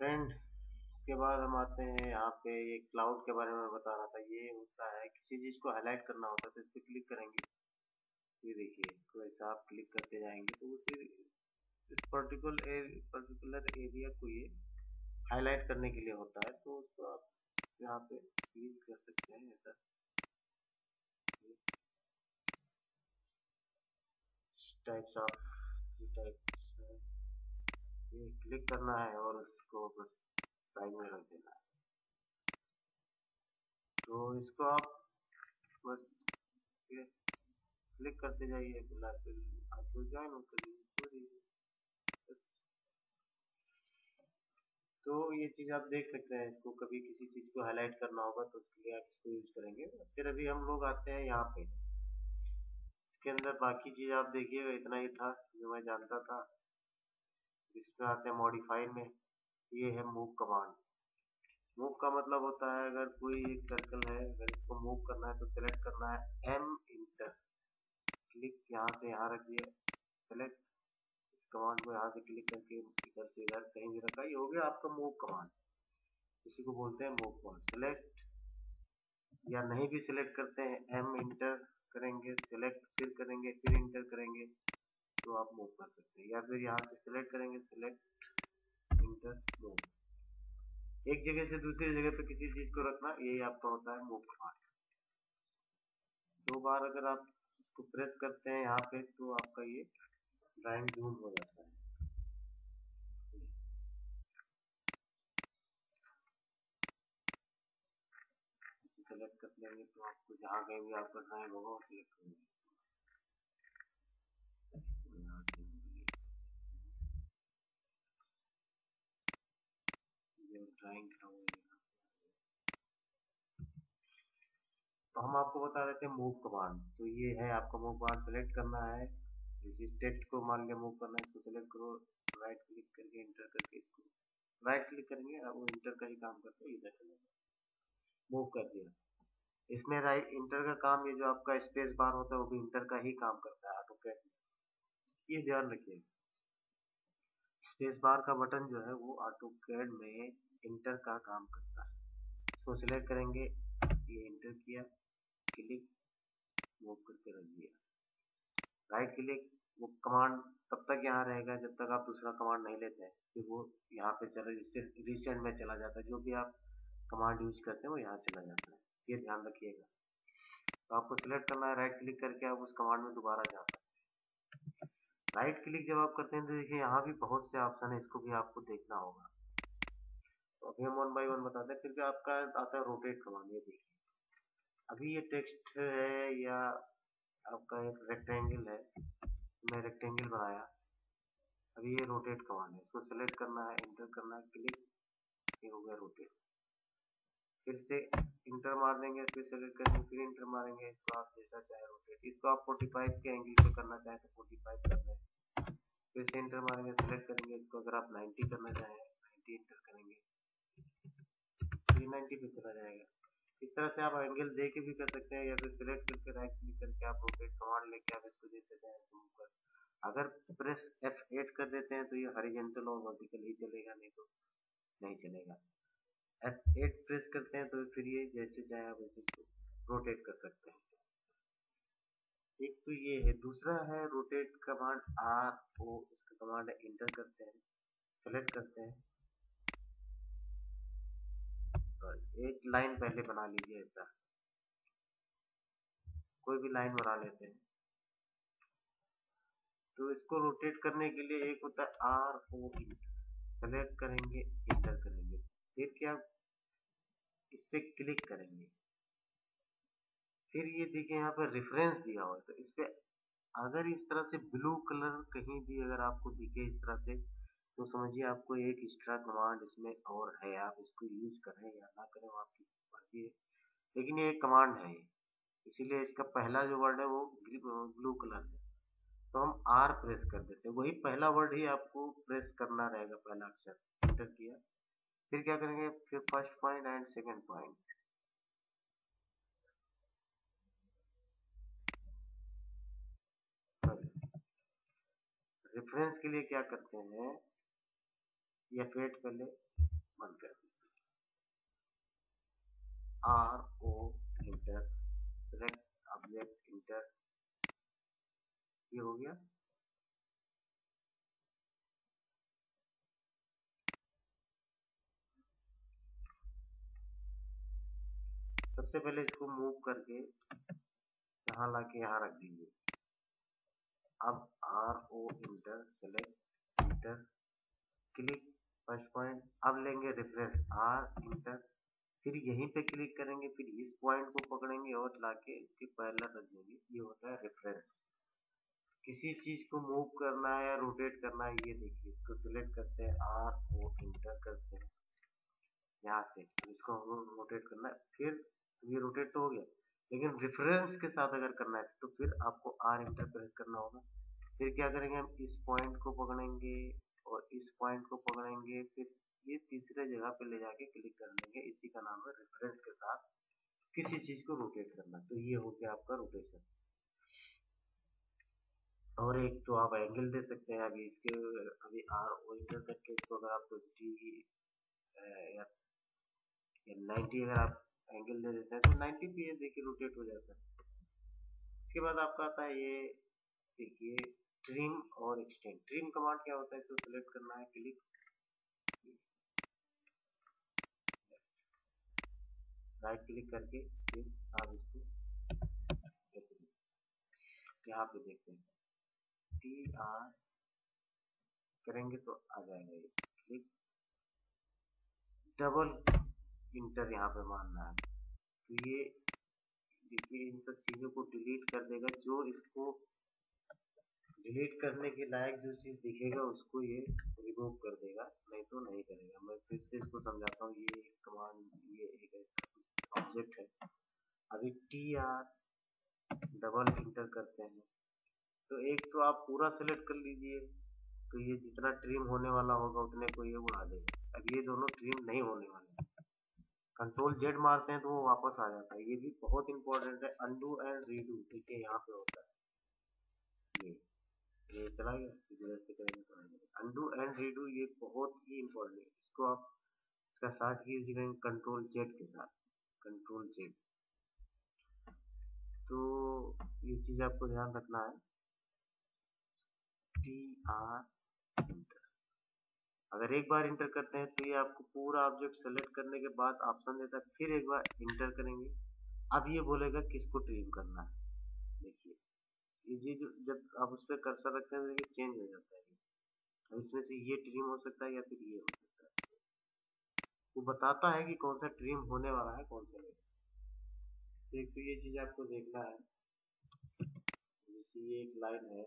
Friend इसके बाद हम आते हैं यहाँ पे, ये क्लाउड के बारे में बता रहा था। ये होता है किसी चीज़ को हाईलाइट करना होता है तो इस पर क्लिक करेंगे, ये देखिए इसको ऐसा आप क्लिक करते जाएंगे तो उसी इस पर्टिकुलर एरिया को ये हाईलाइट करने के लिए होता है, तो उसको तो आप यहाँ पे क्लिक कर सकते हैं ऐसा। टाइप्स ये क्लिक करना है और इसको बस साइड में रख देना है, तो इसको आप बस ये क्लिक करते जाइए बिल्कुल आपको ज्वाइन हो करिए। तो ये चीज़ आप देख सकते हैं, इसको कभी किसी चीज़ को हाईलाइट करना होगा तो उसके लिए आप इसको यूज करेंगे। फिर अभी हम लोग आते हैं यहाँ पे, इसके अंदर बाकी चीज़ आप देखिएगा इतना ही था जो मैं जानता था। इसमें आते हैं मॉडिफाई में, ये है मूव कमांड। मूव का मतलब होता है अगर कोई एक सर्कल है अगर इसको मूव करना है तो सेलेक्ट करना है एम इंटर, क्लिक यहाँ से यहाँ रखिए, सेलेक्ट कमांड को यहाँ से क्लिक करके इधर से इधर कहीं भी रखा, ये हो गया आपका मूव कमांड। इसी को बोलते हैं मूव कमांड। सेलेक्ट या नहीं भी सिलेक्ट करते हैं, एम इंटर करेंगे, सेलेक्ट फिर करेंगे, फिर इंटर करेंगे तो आप मूव कर सकते हैं, या फिर यहाँ से सिलेक्ट करेंगे, सेलेक्ट इंटर मूव। एक जगह से दूसरी जगह पे किसी चीज को रखना, यही आपका होता है मूव कमांड। दो बार अगर आप इसको प्रेस करते हैं यहाँ पे तो आपका ये ड्राइंग जूम हो जाता है। सेलेक्ट कर लेंगे तो आपको जहाँ कहीं भी आपका ड्राइंग होगा वो सिलेक्ट कर लेंगे। ड्राइंग तो हम आपको बता रहे थे मूव कमांड, तो ये है आपका मूव कमांड। सेलेक्ट करना है इस टेक्स्ट को, मान लिया मूव करना है, इसको सेलेक्ट करो, राइट क्लिक करके इंटर करके इसको राइट क्लिक करेंगे, अब वो इंटर का ही काम करते हैं, इधर से मूव कर दिया। इसमें राइट इंटर का काम, ये जो आपका स्पेस बार होता है वो भी इंटर का ही काम करता है ऑटोकैड में, ये ध्यान रखिए। स्पेस बार का बटन जो है वो ऑटोकैड में इंटर का काम करता है। इसको सिलेक्ट करेंगे, ये इंटर किया, क्लिक मूव करके रख दिया, राइट क्लिक। वो कमांड तब तक यहाँ रहेगा जब तक आप दूसरा कमांड नहीं लेते हैं, फिर वो यहाँ पे चला रिसेंट में चला जाता है, जो भी आप कमांड यूज करते हैं वो यहाँ चला जाता है, ये ध्यान रखिएगा। तो आपको सिलेक्ट करना है, राइट क्लिक करके आप उस कमांड में दोबारा जा सकते हैं। राइट क्लिक जब आप करते हैं तो देखिए यहाँ भी बहुत से ऑप्शन है, इसको भी आपको देखना होगा। तो अभी हम 1 बाई 1 बताते हैं। फिर भी आपका आता है रोटेट कमांड, ये देखिए अभी ये टेक्स्ट है या आपका एक रेक्टेंगल है, मैं रेक्टेंगल बनाया, अभी ये रोटेट कमांड है, इसको सेलेक्ट करना है, इंटर करना है, क्लिक, ये हो गया रोटेट। फिर से इंटर मार देंगे, फिर सेलेक्ट करेंगे, फिर इंटर मारेंगे, इसको आप जैसा चाहे रोटेट। इसको आप 45 के एंगल पे करना चाहें तो 45 कर लें, फिर से इंटर मारेंगे, सेलेक्ट करेंगे इसको, अगर आप 90 करना चाहें 90 इंटर करेंगे, 390 पे चला जाएगा। इस तरह से आप एंगल दे के भी कर सकते हैं, या फिर सिलेक्ट करके राइट क्लिक करके आप रोटेट कमांड लेके आप इसको जैसे चाहे ऐसे मूव कर। अगर प्रेस F8 कर देते हैं तो ये हॉरिजॉन्टल और वर्टिकल ही चलेगा, नहीं तो नहीं चलेगा। F8 प्रेस करते हैं तो फिर ये जैसे चाहे आप वैसे इसको रोटेट कर सकते हैं। एक तो ये है, दूसरा है रोटेट कमांड R O, इसका कमांड इंटर करते हैं, सेलेक्ट करते हैं, एक लाइन पहले बना लीजिए, ऐसा कोई भी लाइन बना लेते हैं। तो इसको रोटेट करने के लिए एक होता है R O E, सेलेक्ट करेंगे, इंटर करेंगे, फिर क्या इस पे क्लिक करेंगे, फिर ये देखिए यहाँ पर रेफरेंस दिया हुआ है, तो इस पे अगर इस तरह से ब्लू कलर कहीं भी अगर आपको दिखे इस तरह से तो समझिए आपको एक एक्स्ट्रा कमांड इसमें और है, आप इसको यूज करें या ना करें आपकी मर्जी है, लेकिन ये एक कमांड है, इसीलिए इसका पहला जो वर्ड है वो ब्लू कलर है। तो हम R प्रेस कर देते हैं, वही पहला वर्ड ही आपको प्रेस करना रहेगा, पहला अक्षर, इंटर किया, फिर क्या करेंगे, फिर first point and second point, reference के लिए क्या करते हैं F8 पहले बंद कर दीजिए। R O enter select object enter, ये हो गया। सबसे पहले इसको मूव करके यहाँ लाके यहाँ रख दीजिए। अब R O enter select enter click first point. अब लेंगे रिफ्रेश आर इंटर, फिर यहीं पे क्लिक करेंगे, फिर इस पॉइंट को पकड़ेंगे और लाके इसके पैरेलल रख देंगे। ये होता है रिफ्रेश। किसी चीज को मूव करना है या रोटेट करना है, ये देखिए इसको सिलेक्ट करते हैं, आर ओ इंटर करते हैं यहाँ से, इसको हम रोटेट करना है। फिर ये रोटेट तो हो गया, लेकिन रेफरेंस के साथ अगर करना है तो फिर आपको आर इंटर प्रेस करना होगा। फिर क्या करेंगे, हम इस पॉइंट को पकड़ेंगे और इस पॉइंट को पकड़ेंगे, फिर ये तीसरे जगह पे ले जाके क्लिक कर लेंगे। इसी का नाम है रेफरेंस के साथ किसी चीज को रोटेट करना। तो ये हो गया आपका रोटेशन। और एक तो आप एंगल दे सकते हैं। अभी इसके अभी आर ओ इंटर करके इसको अगर आपको डी या 90 अगर आप एंगल दे देते हैं तो 90 पे ये देखिए रोटेट हो जाता है। इसके बाद आपका आता है ये देखिए ट्रिम और एक्सटेंड। ट्रिम कमांड क्या होता है, इसको सेलेक्ट करना है, क्लिक राइट क्लिक करके फिर आप इसको यहाँ पे देखते हैं टी आर करेंगे तो आ जाएगा ये। क्लिक डबल इंटर यहाँ पे मारना है तो ये देखिए इन सब चीजों को डिलीट कर देगा। जो इसको डिलीट करने के लायक जो चीज दिखेगा उसको ये रिमूव कर देगा, नहीं तो नहीं करेगा। मैं फिर से इसको समझाता हूँ। ये एक कमांड, ये एक ऑब्जेक्ट है। अभी टी आर डबल इंटर करते हैं तो एक तो आप पूरा सेलेक्ट कर लीजिए तो ये जितना ट्रिम होने वाला होगा उतने को ये उड़ा देगा। अब ये दोनों ट्रिम नहीं होने वाले। कंट्रोल जेड मारते हैं तो वो वापस आ जाता है। ये भी बहुत इंपॉर्टेंट है, अंडू एंड रीडू। ठीक है, यहाँ पे होता है ये चला गया। अंडू एंड रीडू ये बहुत ही इंपॉर्टेंट है। इसको आप इसका साथ ही कीजिएगा कंट्रोल जेड के साथ, कंट्रोल जेड। तो ये चीज आपको ध्यान रखना है। टी आर अगर एक बार इंटर करते हैं तो ये आपको पूरा ऑब्जेक्ट सेलेक्ट करने के बाद ऑप्शन देता है, फिर एक बार इंटर करेंगे। अब ये बोलेगा किसको ट्रिम करना है। देखिए ये जो जब आप उस पर कर्सर रखते हैं तो ये चेंज हो जाता है। अब इसमें से ये ट्रिम हो सकता है या फिर ये हो सकता है। वो बताता है कि कौन सा ट्रिम होने वाला है कौन सा नहीं। तो ये चीज आपको देखना है। जैसे ये एक लाइन है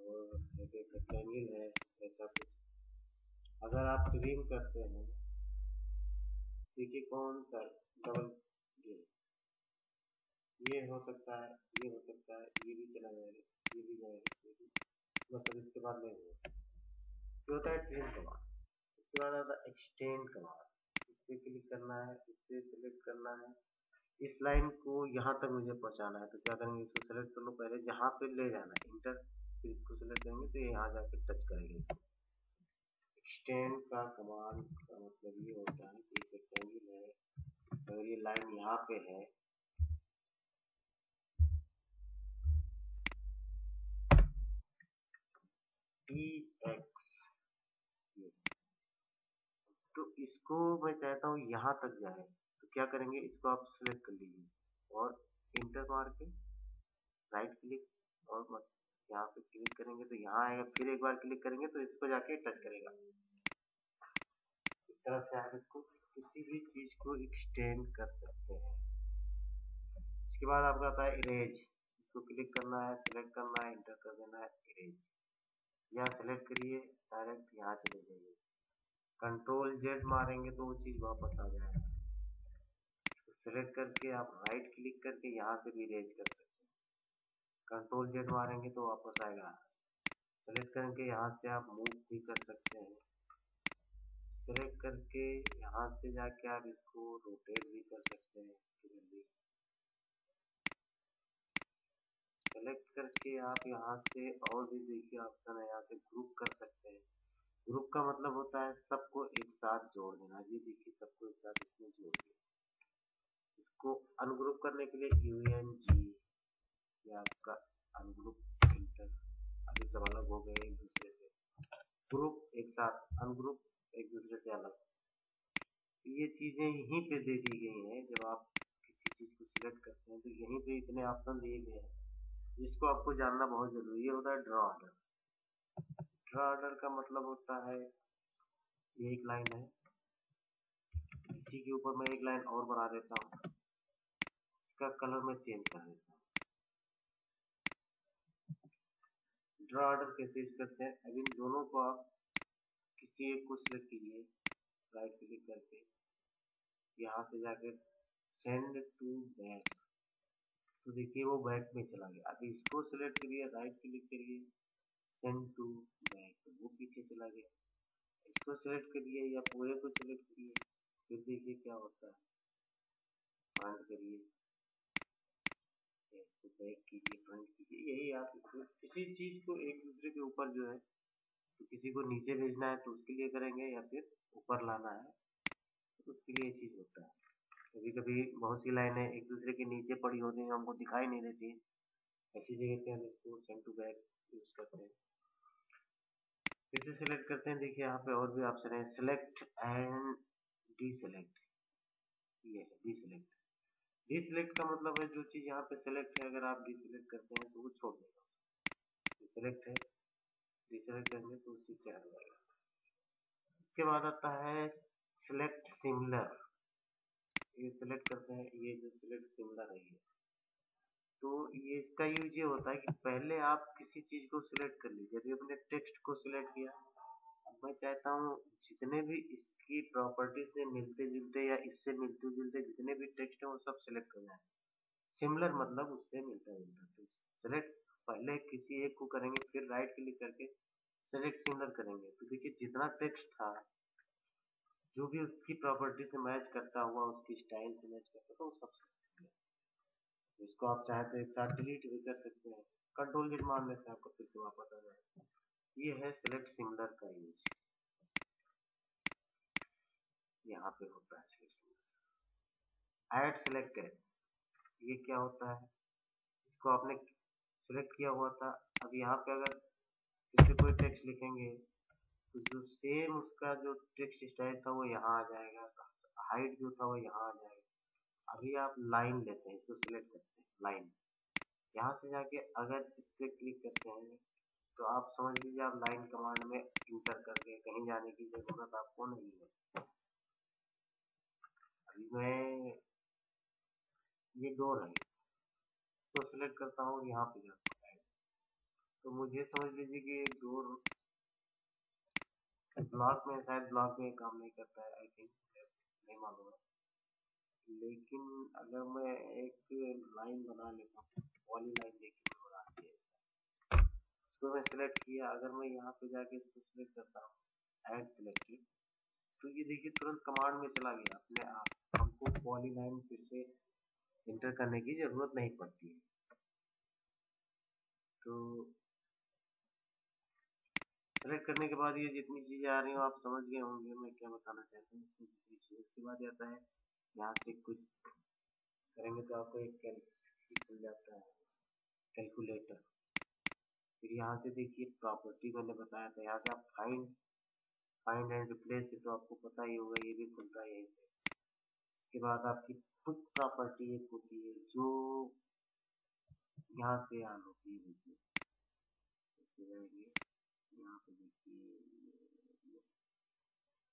और एक रेक्टेंगल है, ऐसा कुछ अगर आप ट्रिम करते हैं देखिए कौन सा डबल ये हो सकता है, ये हो सकता है, ये भी चला जाएगा, ये भी जाएगा, ये भी मतलब इसके बाद नहीं होगा। ये होता है ट्रिम कमांड। इसके बाद आता है एक्सटेंड कमांड। इस पर क्लिक करना है, इस पर सिलेक्ट करना है, इस लाइन को यहाँ तक मुझे पहुँचाना है तो क्या करेंगे, इसको सेलेक्ट कर लो पहले जहाँ पे ले जाना है इंटर, फिर इसको सेलेक्ट करेंगे तो यहाँ जाके टच करेंगे इसको। एक्सटेंड का कमांड का मतलब ये होता है कि रेक्टेंगल है अगर ये लाइन यहाँ पे है EX तो इसको मैं चाहता हूँ यहाँ तक जाए तो क्या करेंगे, इसको आप सेलेक्ट कर लीजिए और इंटर मार के राइट क्लिक और यहाँ पे क्लिक करेंगे तो यहाँ आएगा, फिर एक बार क्लिक करेंगे तो इसको जाके टच करेगा। इस तरह से आप इसको किसी भी चीज को एक्सटेंड कर सकते हैं। इसके बाद आपका आता है इरेज। इसको क्लिक करना है, सिलेक्ट करना है, इंटर कर देना है, इरेज। यहाँ सेलेक्ट करिए, डायरेक्ट यहाँ चले जाइए, कंट्रोल जेड मारेंगे तो वो चीज वापस आ जाएगा। इसको सेलेक्ट करके आप राइट क्लिक करके यहाँ से भी इरेज कर सकते हैं। कंट्रोल जेड मारेंगे तो वापस आएगा। सेलेक्ट करके यहाँ से आप मूव भी कर सकते हैं। सेलेक्ट करके यहाँ से जाके आप इसको रोटेट भी कर सकते हैं। सेलेक्ट करके आप यहाँ से और भी देखिए ऑप्शन है, यहाँ से ग्रुप कर सकते हैं। ग्रुप का मतलब होता है सबको एक साथ जोड़ देना। ये देखिए सबको एक साथ इसमें जोड़ दिया। इसको अनग्रुप करने के लिए UNG या आपका अनग्रुप इंटर। अभी सब अलग हो गए एक दूसरे से, ग्रुप एक साथ, अनग्रुप एक दूसरे से अलग। ये चीजें यहीं पे दे दी गई हैं। जब आप किसी चीज को सिलेक्ट करते हैं तो यहीं पे इतने ऑप्शन दिए गए हैं जिसको आपको जानना बहुत जरूरी होता है। ड्रॉ ऑर्डर, ड्रॉ ऑर्डर का मतलब होता है ये एक लाइन है, इसी के ऊपर मैं एक लाइन और बना देता हूँ, इसका कलर मैं चेंज कर देता हूँ। ड्रॉ ऑर्डर कैसे यूज करते हैं, अब इन दोनों को आप किसी एक को सिलेक्ट कीजिए, राइट क्लिक करके यहाँ से जाकर सेंड टू बैक, तो देखिए वो बैक में चला गया। अभी इसको सिलेक्ट करिए, राइट क्लिक करिए, सेंड टू बैक, वो पीछे चला गया। इसको सिलेक्ट करिए या पूरे को सिलेक्ट करिए, फिर देखिए क्या होता है। फ्रंट करिए, इसको बैक कीजिए, फ्रंट कीजिए। यही आप इसको किसी चीज को एक दूसरे के ऊपर जो है, तो किसी को नीचे भेजना है तो उसके लिए करेंगे, या फिर ऊपर लाना है तो उसके लिए चीज होता है। कभी कभी बहुत सी लाइनें एक दूसरे के नीचे पड़ी होती हैं, हमको दिखाई नहीं देती, ऐसी जगह पे हम इसको सेंड टू बैक यूज करते हैं। फिर से सिलेक्ट करते हैं, देखिए यहाँ पे और भी ऑप्शन है, सिलेक्ट एंड डीसेलेक्ट। ये है डीसेलेक्ट। डीसेलेक्ट का मतलब है जो चीज यहाँ पे सिलेक्ट है, अगर आप डीसेलेक्ट करते हैं तो वो छोड़ देगा। सिलेक्ट है, डीसेलेक्ट करेंगे तो उसी से हट जाएगा। इसके बाद आता है सिलेक्ट सिमिलर। ये सिलेक्ट करते हैं, ये जो सिलेक्ट सिमिलर है ये, तो ये इसका यूज ये होता है कि पहले आप किसी चीज को सिलेक्ट कर लीजिए। अभी अपने टेक्स्ट को सिलेक्ट किया, अब मैं चाहता हूँ जितने भी इसकी प्रॉपर्टी से मिलते जुलते या इससे मिलते जुलते जितने भी टेक्स्ट हैं वो सब सिलेक्ट कर जाए। सिमिलर मतलब उससे मिलता जुलता, तो सिलेक्ट पहले किसी एक को करेंगे, फिर राइट क्लिक करके सिलेक्ट सिमिलर करेंगे, तो देखिए जितना टेक्स्ट था जो भी उसकी प्रॉपर्टी से मैच करता हुआ, उसकी स्टाइल से मैच करता हुआ, वो सब। इसको आप चाहे तो एक साथ डिलीट भी कर सकते हैं, कंट्रोल जेड मारने से आपको फिर से वापस आ जाएगा। ये है सिलेक्ट सिमिलर का यूज, यहाँ पे होता है सिलेक्ट सिमिलर। ऐड सिलेक्टेड, ये क्या होता है, इसको आपने सिलेक्ट किया हुआ था, अब यहाँ पे अगर फिर से कोई टेक्स्ट लिखेंगे तो जो सेम उसका जो टेक्स्ट स्टाइल था वो यहाँ आ जाएगा, हाइट जो था वो यहाँ आ जाएगा। अभी आप लाइन लेते हैं, इसको सिलेक्ट करते हैं, लाइन, यहाँ से जाके अगर इस पर क्लिक करते हैं तो आप समझ लीजिए आप लाइन कमांड में इंटर करके, कहीं जाने की जरूरत आपको नहीं है। अभी मैं ये डोर है इसको सिलेक्ट करता हूँ, यहाँ पे जाता है तो मुझे समझ लीजिए कि ये डोर ब्लॉक में, शायद ब्लॉक में काम नहीं करता है, आई थिंक, नहीं मालूम है, लेकिन अगर मैं एक लाइन बना लेता हूँ, वाली लाइन देखिए बनाती है, इसको मैं सिलेक्ट किया, अगर मैं यहाँ पे जाके इसको सिलेक्ट करता हूँ, ऐड सिलेक्टेड, तो ये देखिए तुरंत कमांड में चला गया अपने आप। हमको वाली लाइन फिर से इंटर करने की जरूरत नहीं पड़ती है। तो सेलेक्ट करने के बाद ये जितनी चीजें आ रही हो आप समझ गए होंगे मैं क्या बताना चाहता हूँ। इसके बाद आता है यहाँ से कुछ करेंगे तो आपको एक कैलकुलेटर मिल जाता है, कैलकुलेटर। फिर यहाँ से देखिए प्रॉपर्टी मैंने बताया था, यहाँ से आप फाइंड एंड रिप्लेस, तो आपको पता ही होगा, ये भी खुलता है। इसके बाद आपकी पुट प्रॉपर्टी एक होती है जो यहाँ से यहाँ होती है, इसके यहाँ पे देखिए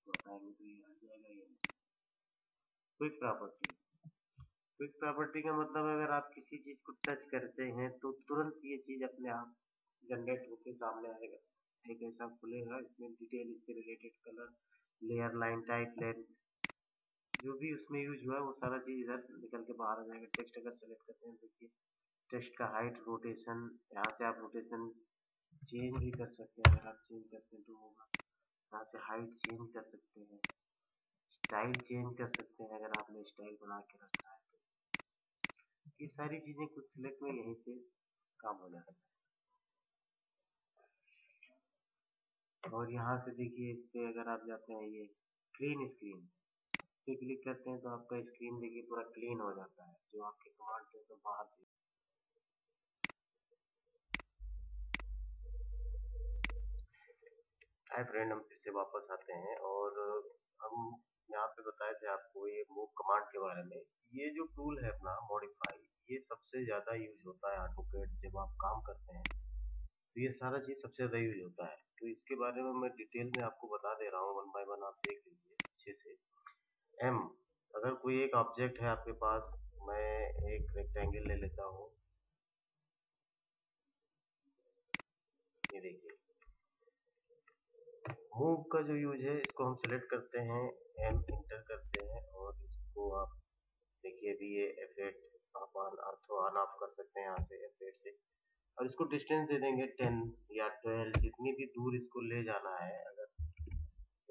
बताएंगे तो ये आ जाएगा। ये क्विक प्रॉपर्टी, क्विक प्रॉपर्टी का मतलब अगर आप किसी चीज को टच करते हैं तो तुरंत ये चीज अपने आप जनरेट होके सामने आएगा, एक ऐसा खुलेगा, इसमें डिटेल, इससे related colour, layer, line type, length, जो भी उसमें यूज हुआ है वो सारा चीज इधर निकल के बाहर आ जाएगा। टेक्स्ट अगर सेलेक्ट करते हैं, देखिए टेक्स्ट का हाइट, रोटेशन, यहाँ से आप रोटेशन चेंज भी कर सकते हैं, अगर आप चेंज करते हैं तो होगा। यहाँ से हाइट चेंज कर सकते हैं, स्टाइल चेंज कर सकते हैं अगर आपने स्टाइल बना के रखा है तो। ये सारी चीजें कुछ सिलेक्ट में यहीं से काम हो जाता है। और यहाँ से देखिए इस पर अगर आप जाते हैं ये क्लीन स्क्रीन पे क्लिक करते हैं तो आपका स्क्रीन देखिए पूरा क्लीन हो जाता है जो आपके कमांड के तो बाहर। हाय फ्रेंड, हम फिर से वापस आते हैं और हम यहाँ पे बताए थे आपको ये मूव कमांड के बारे में। ये जो टूल है अपना मॉडिफाई, ये सबसे ज़्यादा यूज होता है ऑटोकैड जब आप काम करते हैं, तो ये सारा चीज़ सबसे ज़्यादा यूज होता है। तो इसके बारे में मैं डिटेल में आपको बता दे रहा हूँ, वन बाय वन आप देख लीजिए अच्छे से। एम, अगर कोई एक ऑब्जेक्ट है आपके पास, मैं एक रेक्टेंगल ले लेता हूँ, ये देखिए। मूव का जो यूज है, इसको हम सिलेक्ट करते हैं, एम इंटर करते हैं और इसको आप देखिए भी ये एफेक्ट आप ऑन ऑफ कर सकते हैं यहाँ से एफेक्ट से, और इसको डिस्टेंस दे देंगे 10 या 12, जितनी भी दूर इसको ले जाना है। अगर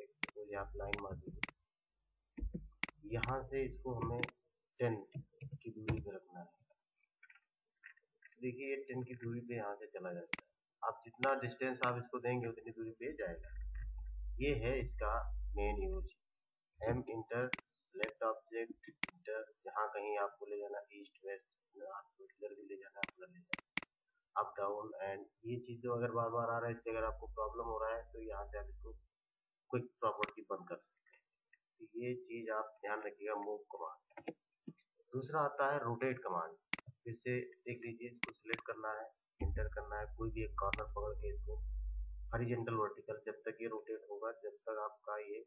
तो आप लाइन मार दीजिए, यहाँ से इसको हमें 10 की दूरी पे रखना है। देखिए ये 10 की दूरी पे यहाँ से चला जाता है। आप जितना डिस्टेंस आप इसको देंगे उतनी दूरी पे जाएगा। ये है इसका main use. M enter, select object enter, जहाँ कहीं आपको ले जाना, ईस्ट वेस्ट आपको इधर भी ले जाना है, उधर ले जाना, अप डाउन एंड ये चीज़ जो अगर बार बार आ रहा है, इससे अगर आपको प्रॉब्लम हो रहा है तो यहाँ से आप इसको क्विक प्रॉपर्टी बंद कर सकते हैं। तो ये चीज़ आप ध्यान रखिएगा, मूव कमांड। दूसरा आता है रोटेट कमांड। फिर से देख लीजिए, इसको सिलेक्ट करना है, इंटर करना है, कोई भी एक कॉर्नर पकड़ के इसको हॉरिजॉन्टल वर्टिकल, जब तक ये रोटेट होगा जब तक आपका ये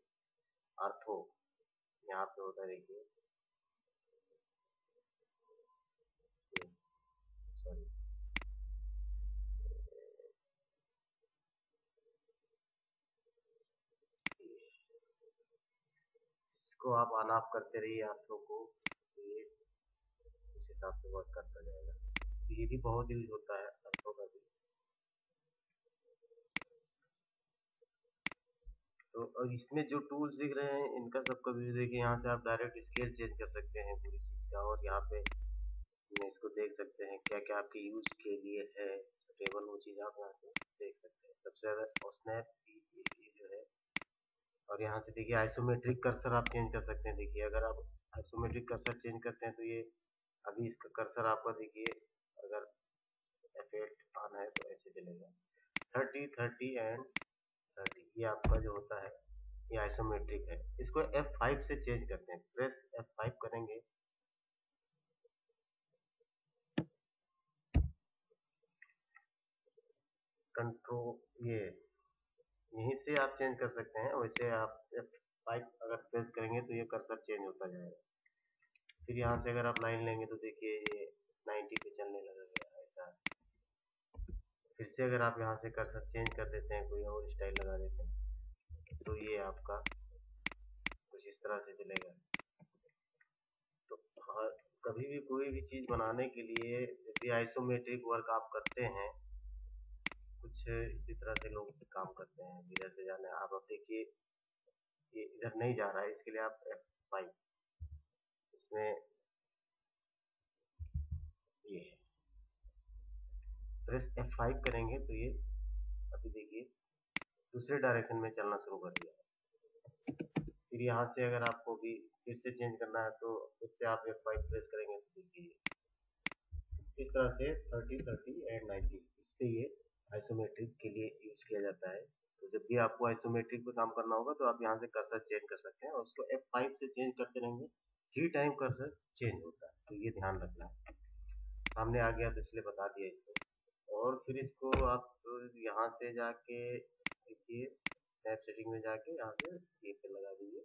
आर्थो यहाँ पे होता है। देखिए तो आप ऑन ऑफ करते रहिए आर्थो को, ये इस हिसाब से वर्क करता जाएगा। तो ये भी बहुत यूज होता है आर्थो का भी। तो अब इसमें जो टूल्स दिख रहे हैं इनका सबका व्यू देखिए, यहाँ से आप डायरेक्ट स्केल चेंज कर सकते हैं पूरी चीज़ का, और यहाँ पे इसको देख सकते हैं क्या क्या आपके यूज के लिए है टेबल, वो चीज़ आप यहाँ से देख सकते हैं। सबसे ज़्यादा स्नैप जो है, और यहाँ से देखिए आइसोमेट्रिक कर्सर आप चेंज कर सकते हैं। देखिए अगर आप आइसोमेट्रिक कर्सर चेंज करते हैं तो ये अभी इसका कर्सर आपका देखिए, अगर एफेक्ट ऑन है तो ऐसे चलेगा 30, 30 एंड 30। ये आपका जो होता है ये आइसोमेट्रिक है। इसको F5 से चेंज करते हैं, प्रेस F5 करेंगे कंट्रोल, ये यहीं से आप चेंज कर सकते हैं। वैसे आप F5 अगर प्रेस करेंगे तो ये कर्सर चेंज होता जाएगा। फिर यहाँ से अगर आप लाइन लेंगे तो देखिए ये 90 पे चलने लगेगा ऐसा। फिर से अगर आप यहाँ से कर्सर चेंज कर देते हैं, कोई और स्टाइल लगा देते हैं, तो ये आपका कुछ इस तरह से चलेगा। तो हाँ, कभी भी कोई भी चीज़ बनाने के लिए यदि आइसोमेट्रिक वर्क आप करते हैं, कुछ इसी तरह से लोग काम करते हैं, इधर से जाना है। आप देखिए ये इधर नहीं जा रहा है, इसके लिए आप F5 इसमें ये प्रेस F5 करेंगे तो ये अभी देखिए दूसरे डायरेक्शन में चलना शुरू कर दिया। फिर यहाँ से अगर आपको भी फिर से चेंज करना है तो फिर से आप F5 प्रेस करेंगे तो देखिए इस तरह से 30, 30 एंड 90 इस पर ये आइसोमेट्रिक के लिए यूज किया जाता है। तो जब भी आपको आइसोमेट्रिक पे काम करना होगा तो आप यहाँ से कर्सर चेंज कर सकते हैं और उसको F5 से चेंज करते रहेंगे। 3 टाइम कर्सर चेंज होता है, तो ये ध्यान रखना है। सामने आ गया तो इसलिए बता दिया इसको। और फिर इसको आप यहाँ से जाके देखिए स्नैप सेटिंग में जाके यहाँ से ये पे लगा दीजिए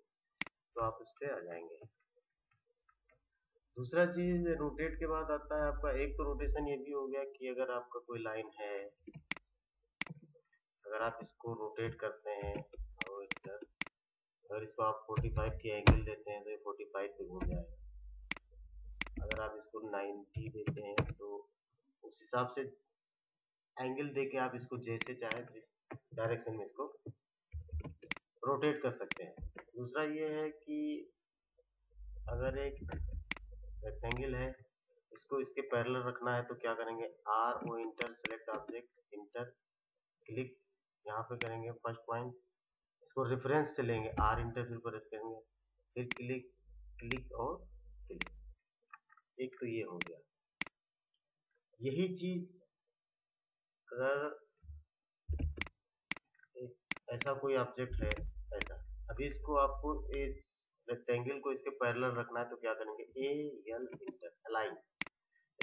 तो आप उस पर आ जाएंगे। दूसरा चीज रोटेट के बाद आता है आपका, एक तो रोटेशन ये भी हो गया कि अगर आपका कोई लाइन है, अगर आप इसको रोटेट करते हैं और इधर, अगर इसको आप 45 की एंगल देते हैं तो ये 45 पे घूम जाएगा। अगर आप इसको 90 देते हैं तो उस हिसाब से एंगल देके आप इसको जैसे चाहे जिस डायरेक्शन में इसको रोटेट कर सकते हैं। दूसरा ये है कि अगर एक रेक्टेंगल है, इसको इसके पैरेलल रखना है तो क्या करेंगे, R O enter, select object enter, click यहाँ पे करेंगे फर्स्ट पॉइंट, इसको रेफरेंस से लेंगे, आर इंटरव्यू पर प्रेस करेंगे, फिर क्लिक क्लिक और क्लिक। एक तो ये हो गया। यही चीज अगर ऐसा कोई ऑब्जेक्ट है ऐसा, अभी इसको आपको इस रेक्टेंगल को इसके पैरेलल रखना है, तो क्या करेंगे ए एल इंटर अलाइन,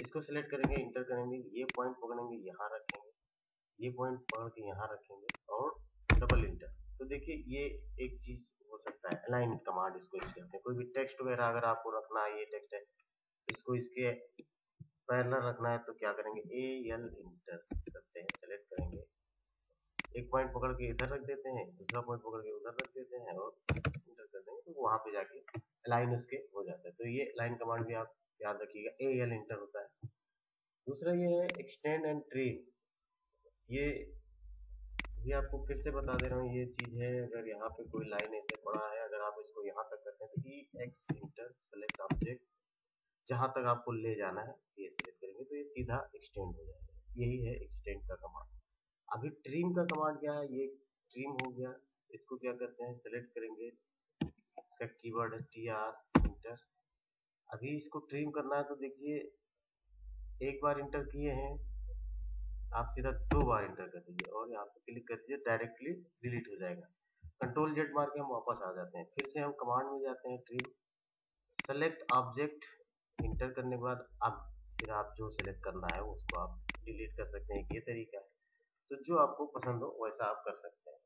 इसको सिलेक्ट करेंगे, इंटर करेंगे, ये पॉइंट पकड़ेंगे, यहाँ रखेंगे, ये पॉइंट पकड़ के यहाँ रखेंगे और डबल इंटर। तो देखिए ये एक चीज हो सकता है अलाइन कमांड, इसको यूज करते हैं। कोई भी टेक्स्ट वगैरह अगर आपको रखना है, ये टेक्स्ट है, इसको इसके पैरेलल रखना है, तो क्या करेंगे ए एल इंटर करते हैं, सेलेक्ट करेंगे, एक पॉइंट पकड़ के इधर रख देते हैं, दूसरा पॉइंट पकड़ के उधर रख देते हैं और इंटर कर देंगे, तो वहाँ पे जाके अलाइन उसके हो जाता है। तो ये अलाइन कमांड भी आप याद रखिएगा, ए एल इंटर होता है। दूसरा ये है एक्सटेंड एंड ट्रिम, ये भी आपको फिर से बता दे रहा हूँ, ये चीज है अगर यहाँ पे कोई लाइन ऐसे पड़ा है, अगर आप इसको यहाँ तक करते हैं तो E X enter select object, जहाँ तक आपको ले जाना है ये सिलेक्ट करेंगे, तो ये सीधा एक्सटेंड हो जाएगा। यही है एक्सटेंड का कमांड। अभी ट्रिम का कमांड क्या है, ये ट्रिम हो गया, इसको क्या करते हैं सेलेक्ट करेंगे, इसका कीवर्ड है टी आर इंटर। अभी इसको ट्रिम करना है, तो देखिए एक बार इंटर किए हैं आप, सीधा दो बार इंटर कर दीजिए और यहाँ पे क्लिक कर दीजिए, डायरेक्टली डिलीट हो जाएगा। कंट्रोल जेड मार के हम वापस आ जाते हैं, फिर से हम कमांड में जाते हैं, ट्रिम सेलेक्ट ऑब्जेक्ट, इंटर करने के बाद अब फिर आप जो सेलेक्ट करना है उसको आप डिलीट कर सकते हैं। ये तरीका है, तो जो आपको पसंद हो वैसा आप कर सकते हैं।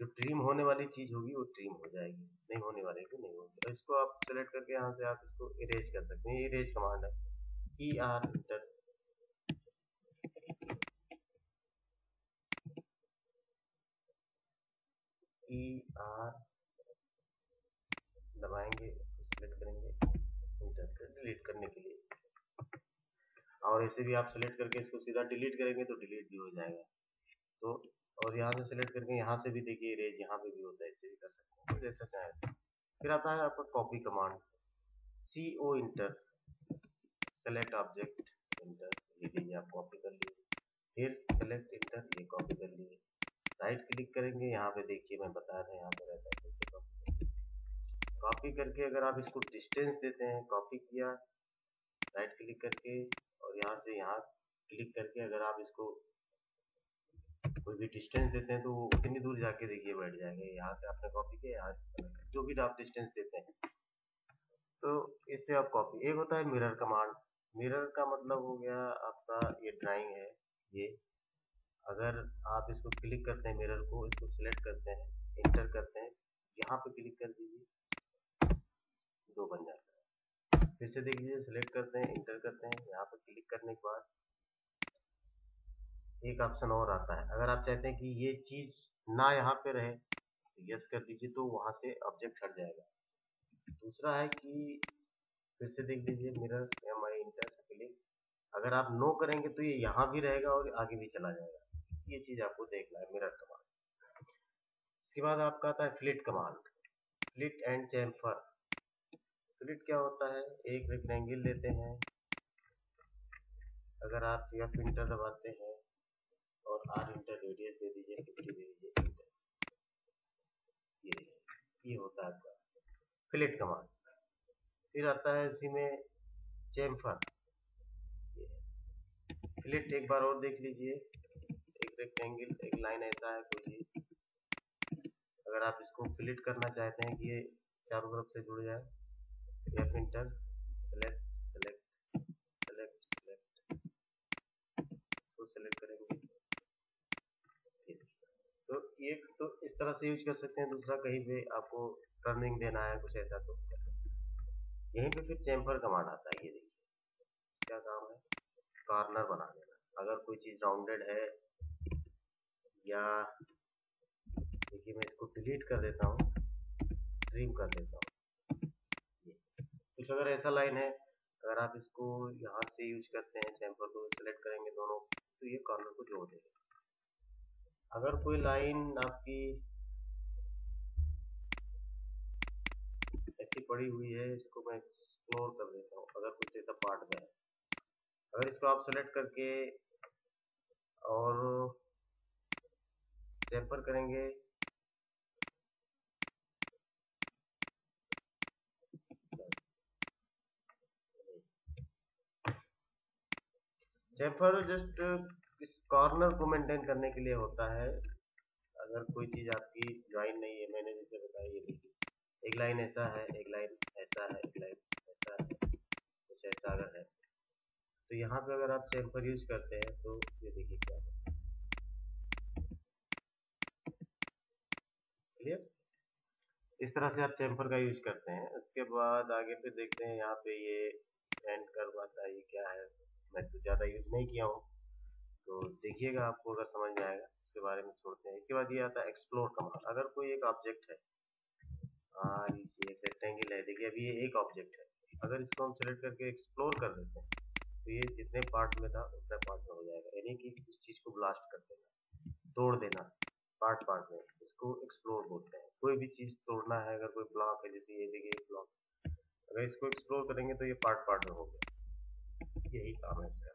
जो ट्रिम होने वाली चीज़ होगी वो ट्रिम हो जाएगी, नहीं होने वाली होगी नहीं होगी। तो इसको आप सेलेक्ट करके यहाँ से आप इसको इरेज कर सकते हैं, इरेज कमांड है E R enter. E R दबाएंगे, सेलेक्ट करेंगे, डिलीट करने के लिए, और ऐसे भी आप सेलेक्ट करके इसको सीधा डिलीट करेंगे तो डिलीट भी हो जाएगा। तो और यहाँ से सेलेक्ट करके यहाँ से भी देखिए इरेज यहाँ पे भी होता है, ऐसे भी कर सकते हैं, जैसा चाहे। फिर आता है आपका copy command, C O enter select object enter, ये लीजिए आप कॉपी कर लीजिए, फिर सेलेक्ट इंटर, ये कॉपी कर लीजिए, राइट क्लिक करेंगे, यहाँ पे देखिए मैं बता रहा हूँ यहाँ पे रहता है, कैसे कॉपी करेंगे। कॉपी करके अगर आप इसको डिस्टेंस देते हैं, कॉपी किया, राइट क्लिक करके और यहाँ से यहाँ क्लिक करके अगर आप इसको कोई भी डिस्टेंस देते हैं तो वो उतनी दूर जाके देखिए बैठ जाएगा। यहाँ से आपने कॉपी किया, यहाँ से जो भी आप डिस्टेंस देते हैं तो इससे आप कॉपी। एक होता है मिरर कमांड, मिरर का मतलब हो गया आपका ये ड्राइंग है, ये अगर आप इसको क्लिक करते हैं मिरर को, इसको सिलेक्ट करते हैं, इंटर करते हैं, यहाँ पे क्लिक कर दीजिए, दो बन जाता है। फिर से देख लीजिए, सिलेक्ट करते हैं, इंटर करते हैं, यहाँ पर क्लिक करने के बाद एक ऑप्शन और आता है, अगर आप चाहते हैं कि ये चीज ना यहाँ पे रहे तो यस कर दीजिए, तो वहां से ऑब्जेक्ट हट जाएगा। दूसरा है कि फिर से देख लीजिए mirror M I enter click, अगर आप नो करेंगे तो ये यहाँ भी रहेगा और आगे भी चला जाएगा। ये चीज आपको देखना है मिरर कमांड। इसके बाद आपका आता है fillet command, fillet and chamfer. Fillet क्या होता है, एक रेक्टेंगल लेते हैं, अगर आप F इंटर दबाते हैं और R इंटर रेडियस दे दीजिए, 50 दे दीजिए, ये होता है आपका फ्लिट कमांड। फिर आता है इसी में चैम्फर, फ्लिट एक बार और देख लीजिए, एक रेक्टेंगल एक लाइन ऐसा है कोई, अगर आप इसको फ्लिट करना चाहते हैं कि ये चारों तरफ से जुड़ जाए, F enter select select select select, इसको सेलेक्ट करेंगे। तो एक तो इस तरह से यूज कर सकते हैं, दूसरा कहीं पे आपको टर्निंग देना है कुछ ऐसा तो कर सकते हैं। यहीं पे फिर चैम्फर कमांड आता है, ये देखिए क्या काम है, कॉर्नर बना देना। अगर कोई चीज राउंडेड है या देखिए मैं इसको डिलीट कर देता हूँ, ट्रिम कर देता हूँ, कुछ अगर ऐसा लाइन है अगर आप इसको यहाँ से यूज करते हैं चैम्फर को, सिलेक्ट करेंगे दोनों तो ये कॉर्नर को जोड़ देगा। अगर कोई लाइन आपकी ऐसी पड़ी हुई है, इसको मैं एक्सप्लोर कर देता हूँ, अगर कुछ ऐसा पार्ट में है, अगर इसको आप सिलेक्ट करके और सेव पर करेंगे। चेफर जस्ट इस कॉर्नर को मेंटेन करने के लिए होता है। अगर कोई चीज आपकी ज्वाइन नहीं है, मैंने जैसे बताया एक लाइन ऐसा है, एक लाइन ऐसा है, एक लाइन ऐसा है, कुछ ऐसा अगर है तो यहाँ पे अगर आप चेफर यूज करते हैं तो ये देखिए क्या होता है। क्लियर? इस तरह से आप चेफर का यूज करते हैं। उसके बाद आगे पे देखते हैं यहाँ पे ये एंड करवाता है, ये क्या है, मैं तो ज़्यादा यूज नहीं किया हूँ तो देखिएगा आपको अगर समझ में आएगा उसके बारे में छोड़ते हैं। इसके बाद ये आता है एक्सप्लोर कमांड। अगर कोई एक ऑब्जेक्ट है, ये एक रेक्टेंगल है, देखिए अभी ये एक ऑब्जेक्ट है, अगर इसको हम सेलेक्ट करके एक्सप्लोर कर देते हैं तो ये जितने पार्ट में था उतने पार्ट में हो जाएगा, यानी कि इस चीज़ को ब्लास्ट कर देना, तोड़ देना पार्ट पार्ट में, इसको एक्सप्लोर बोलते हैं। कोई भी चीज़ तोड़ना है, अगर कोई ब्लॉक है, जैसे ये देखिए ब्लॉक, अगर इसको एक्सप्लोर करेंगे तो ये पार्ट पार्ट में हो गया, यही काम है इसका।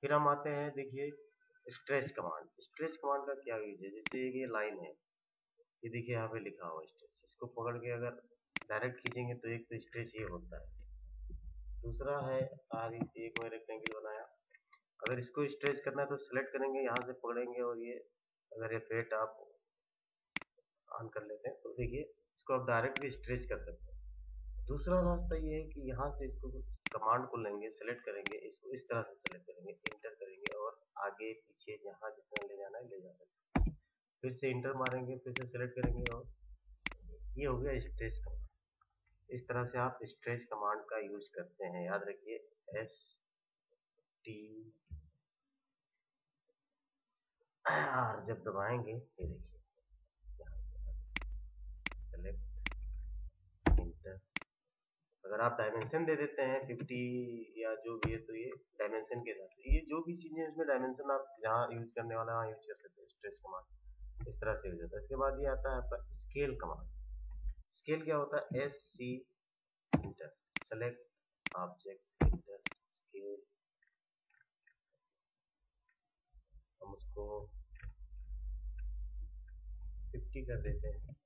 फिर हम आते हैं, देखिए स्ट्रेच कमांड। स्ट्रेच कमांड का क्या यूज है, जैसे ये लाइन है, ये देखिए यहाँ पे लिखा हुआ स्ट्रेच, इसको पकड़ के अगर डायरेक्ट खींचेंगे तो एक तो स्ट्रेच ये होता है, दूसरा है आर से एक में रेक्टेंगल बनाया, अगर इसको स्ट्रेच करना है तो सिलेक्ट करेंगे, यहाँ से पकड़ेंगे और ये अगर ये फेट आप ऑन कर लेते हैं तो देखिए इसको आप डायरेक्ट भी स्ट्रेच कर सकते हैं। दूसरा रास्ता ये है कि यहाँ से इसको कमांड को लेंगे, सेलेक्ट करेंगे, इसको इस तरह से सेलेक्ट करेंगे, इंटर करेंगे और आगे पीछे जहाँ जितना ले जाना है ले जा सकते हैं, फिर से इंटर मारेंगे, फिर से सेलेक्ट करेंगे और ये हो गया स्ट्रेच कमांड। इस तरह से आप स्ट्रेच कमांड का यूज करते हैं। याद रखिए STR जब दबाएंगे, ये देखिए सेलेक्ट, अगर आप डायमेंशन दे देते हैं 50 या जो भी है तो ये डायमेंशन के हिसाब से, ये जो भी चीज़ें इसमें डायमेंशन आप जहाँ यूज करने वाला वहाँ यूज कर सकते हैं स्ट्रेच कमांड, इस तरह से यूज होता है। इसके बाद ये आता है आपका स्केल कमांड। स्केल क्या होता है, SC enter select object enter scale, हम उसको 50 कर देते हैं,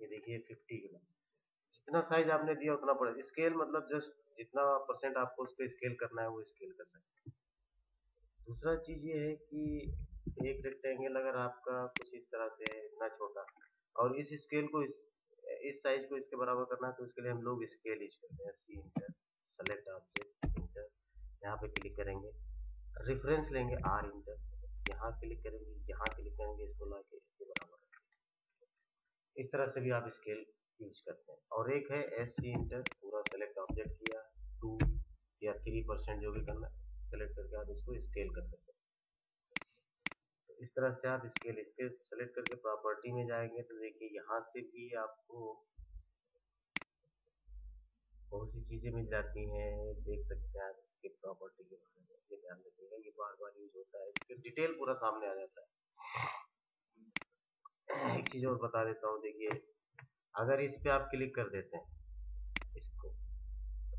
ये देखिए 50 के बाद जितना साइज आपने दिया उतना पड़ेगा। स्केल मतलब जस्ट जितना परसेंट आपको उसको स्केल करना है वो स्केल कर सकते हैं। दूसरा चीज ये है कि एक रेक्टेंगल अगर आपका कुछ इस तरह से इतना छोटा और इस स्केल को इस साइज को इसके बराबर करना है तो उसके लिए हम लोग स्केल यूज करते हैं। C enter select object enter, यहाँ पे क्लिक करेंगे, रेफरेंस लेंगे आर इंटर, यहाँ क्लिक करेंगे, यहाँ क्लिक करेंगे, इसको ला के इसके बराबर करेंगे। इस तरह से भी आप स्केल यूज करते हैं। और एक है SC इंटर, पूरा सेलेक्ट ऑब्जेक्ट किया, 2 या 3% जो भी करना सेलेक्ट करके आप इसको स्केल कर सकते हैं। तो इस तरह से आप स्केल सेलेक्ट करके प्रॉपर्टी में जाएंगे तो देखिए यहाँ से भी आपको बहुत सी चीजें मिल जाती हैं, देख सकते हैं आप इसके प्रॉपर्टी के बारे में, ये ध्यान रखिएगा ये बार बार यूज होता है, इसके डिटेल पूरा सामने आ जाता है। एक चीज और बता देता हूँ, देखिए अगर इस पे आप क्लिक कर देते हैं इसको,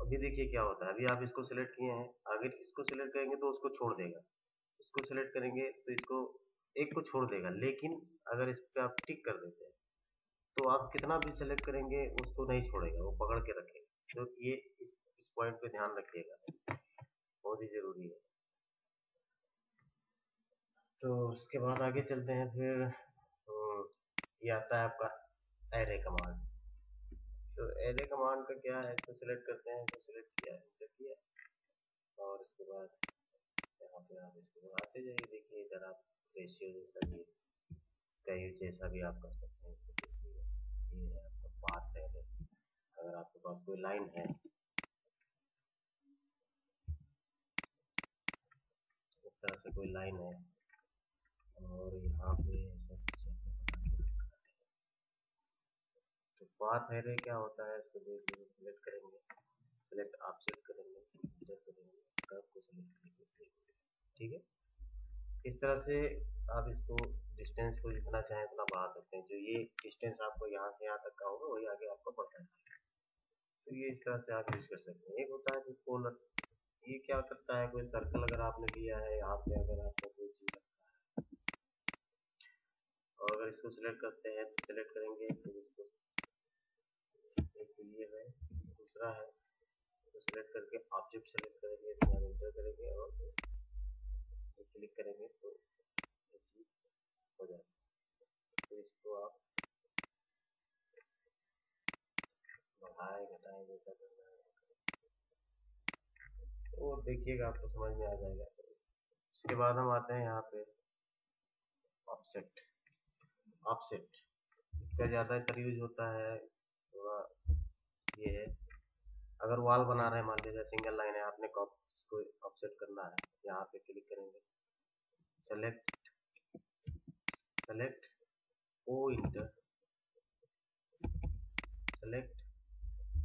अभी देखिए क्या होता है, अभी आप इसको सिलेक्ट किए हैं, अगर इसको सिलेक्ट करेंगे तो उसको छोड़ देगा, इसको सिलेक्ट करेंगे तो इसको एक को छोड़ देगा, लेकिन अगर इस पे आप टिक कर देते हैं तो आप कितना भी सिलेक्ट करेंगे उसको नहीं छोड़ेगा, वो पकड़ के रखेगा। तो ये इस पॉइंट पे ध्यान रखिएगा, बहुत ही जरूरी है। तो उसके बाद आगे चलते हैं, फिर ये आता है आपका एरे कमांड। तो एरे कमांड का क्या है, इसको सिलेक्ट करते हैं, इसको सिलेक्ट किया, इंटर किया और इसके बाद यहाँ पे आप इसको बढ़ाते जाइए। देखिए इधर आप रेशियो जैसा भी इसका यूज जैसा भी आप कर सकते हैं। ये है आपका पाथ एरे, अगर आपके पास कोई लाइन है इस तरह से कोई लाइन है और यहाँ पे ऐसा पाथ एरे क्या होता है, इसको देख लीजिए, सिलेक्ट करेंगे, सिलेक्ट ऑब्जेक्ट करेंगे, इंटर करेंगे, कर्व को सिलेक्ट करेंगे, ठीक है। इस तरह से आप इसको डिस्टेंस को जितना चाहें उतना बढ़ा सकते हैं। जो ये डिस्टेंस आपको यहाँ से यहाँ तक का होगा वही आगे आपको बढ़ता है। तो ये इस तरह से आप यूज कर सकते हैं। एक होता है कि पोलर, ये क्या करता है, कोई सर्कल अगर आपने लिया है, यहाँ पे अगर आपका कोई चीज रखा है और इसको सिलेक्ट करते हैं तो सिलेक्ट करेंगे, फिर इसको एक ये है दूसरा है तो सिलेक्ट करके ऑब्जेक्ट सेलेक्ट करेंगे, इसके बाद एंटर करेंगे और क्लिक करेंगे तो ये चीज हो जाएगी। फिर इसको आप बढ़ाएं घटाएं जैसा करना है तो देखिएगा आपको समझ में आ जाएगा। इसके बाद हम आते हैं यहाँ पे ऑफसेट। ऑफसेट इसका ज़्यादातर यूज होता है थोड़ा ये है, अगर वॉल बना रहे हैं मान लीजिए सिंगल लाइन है, आपने इसको ऑफसेट करना है, यहाँ पे क्लिक करेंगे सेलेक्ट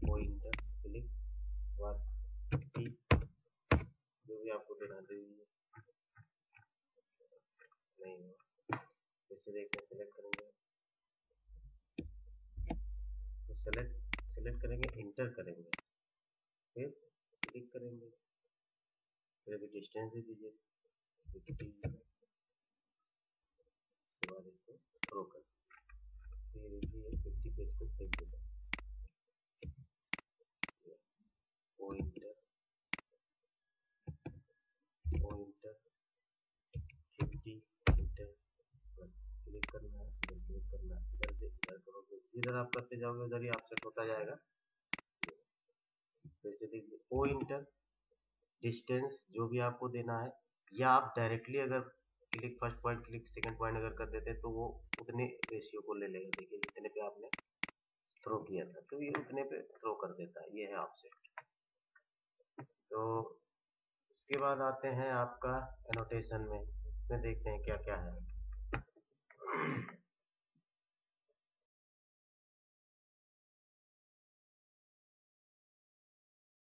पॉइंटर क्लिक वर्क जो भी आपको देना चाहिए नहीं हुआ जैसे देखते हैं, सेलेक्ट करेंगे तो सेलेक्ट करेंगे इंटर करेंगे फिर क्लिक करेंगे, फिर अभी डिस्टेंस दे दीजिए, उसके बाद इसको ड्रॉ कर फिर 50 पे इसको फेंक देगा पॉइंटर 50 क्लिक करना इधर करोगे, इधर आप करते जाओगे उधर ही ऑफसेट होता जाएगा। जैसे देखिए पॉइंटर डिस्टेंस जो भी आपको देना है, या आप डायरेक्टली अगर click first point click second point अगर कर देते तो वो उतने रेशियो को ले लेगा। देखिए जितने पे आपने थ्रो किया था तो ये उतने पे थ्रो कर देता है, ये है ऑफसेट। तो इसके बाद आते हैं आपका एनोटेशन में, इसमें देखते हैं क्या क्या है।